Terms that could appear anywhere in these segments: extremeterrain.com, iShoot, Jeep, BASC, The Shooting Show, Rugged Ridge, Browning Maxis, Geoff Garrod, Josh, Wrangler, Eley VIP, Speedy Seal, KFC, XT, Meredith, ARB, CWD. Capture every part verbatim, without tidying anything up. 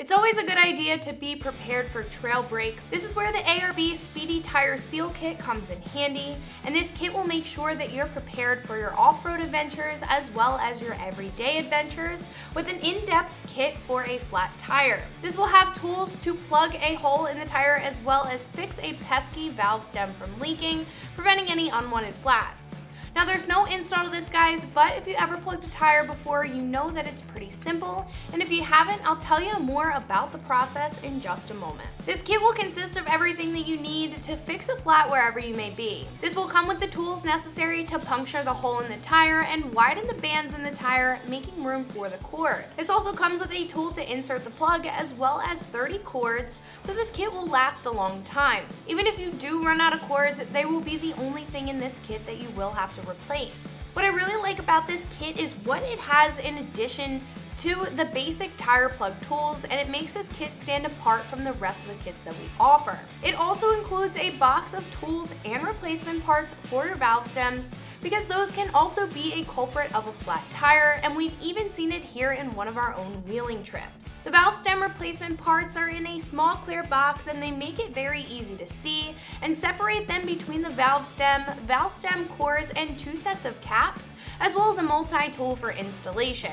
It's always a good idea to be prepared for trail breaks. This is where the A R B Speedy Tire Seal Kit comes in handy, and this kit will make sure that you're prepared for your off-road adventures as well as your everyday adventures with an in-depth kit for a flat tire. This will have tools to plug a hole in the tire as well as fix a pesky valve stem from leaking, preventing any unwanted flats. Now there's no install to this, guys, but if you ever plugged a tire before, you know that it's pretty simple, and if you haven't, I'll tell you more about the process in just a moment. This kit will consist of everything that you need to fix a flat wherever you may be. This will come with the tools necessary to puncture the hole in the tire and widen the bands in the tire, making room for the cord. This also comes with a tool to insert the plug as well as thirty cords, so this kit will last a long time. Even if you do run out of cords, they will be the only thing in this kit that you will have to replace. What I really like about this kit is what it has in addition to the basic tire plug tools, and it makes this kit stand apart from the rest of the kits that we offer. It also includes a box of tools and replacement parts for your valve stems, because those can also be a culprit of a flat tire, and we've even seen it here in one of our own wheeling trips. The valve stem replacement parts are in a small clear box, and they make it very easy to see and separate them between the valve stem, valve stem cores, and two sets of caps, as well as a multi-tool for installation.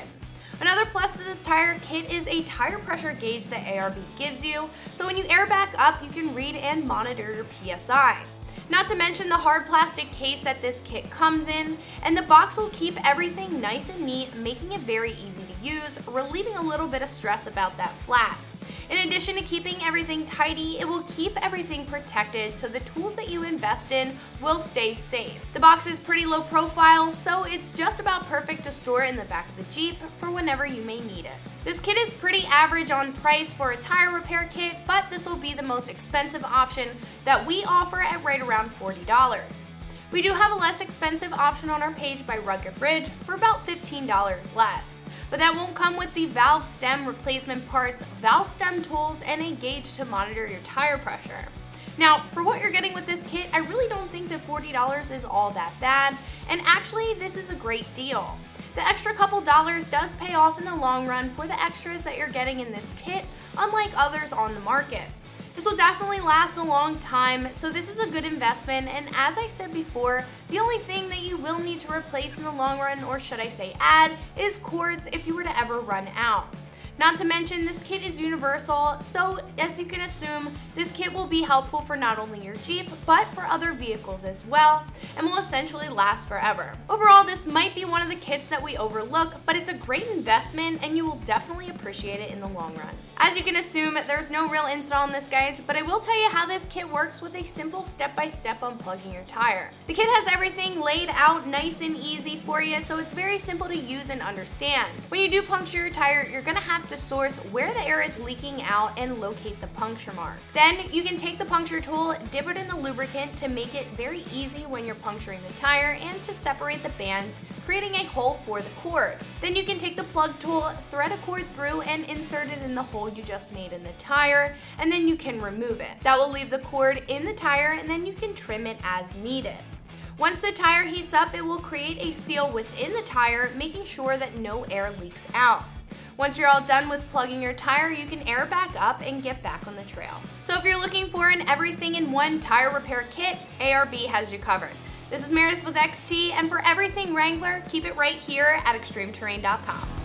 Another plus to this tire kit is a tire pressure gauge that A R B gives you, so when you air back up, you can read and monitor your P S I. Not to mention the hard plastic case that this kit comes in, and the box will keep everything nice and neat, making it very easy to use, relieving a little bit of stress about that flat. In addition to keeping everything tidy, it will keep everything protected, so the tools that you invest in will stay safe. The box is pretty low profile, so it's just about perfect to store in the back of the Jeep for whenever you may need it. This kit is pretty average on price for a tire repair kit, but this will be the most expensive option that we offer at right around forty dollars. We do have a less expensive option on our page by Rugged Ridge for about fifteen dollars less, but that won't come with the valve stem replacement parts, valve stem tools, and a gauge to monitor your tire pressure. Now, for what you're getting with this kit, I really don't think that forty dollars is all that bad, and actually this is a great deal. The extra couple dollars does pay off in the long run for the extras that you're getting in this kit, unlike others on the market. This will definitely last a long time, so this is a good investment, and as I said before, the only thing that you will need to replace in the long run, or should I say add, is cords if you were to ever run out. Not to mention, this kit is universal, so as you can assume, this kit will be helpful for not only your Jeep, but for other vehicles as well, and will essentially last forever. Overall, this might be one of the kits that we overlook, but it's a great investment, and you will definitely appreciate it in the long run. As you can assume, there's no real install on this, guys, but I will tell you how this kit works with a simple step-by-step unplugging your tire. The kit has everything laid out nice and easy for you, so it's very simple to use and understand. When you do puncture your tire, you're gonna have to source where the air is leaking out and locate the puncture mark. Then you can take the puncture tool, dip it in the lubricant to make it very easy when you're puncturing the tire and to separate the bands, creating a hole for the cord. Then you can take the plug tool, thread a cord through, and insert it in the hole you just made in the tire, and then you can remove it. That will leave the cord in the tire, and then you can trim it as needed. Once the tire heats up, it will create a seal within the tire, making sure that no air leaks out. Once you're all done with plugging your tire, you can air back up and get back on the trail. So if you're looking for an everything-in-one tire repair kit, A R B has you covered. This is Meredith with X T, and for everything Wrangler, keep it right here at extreme terrain dot com.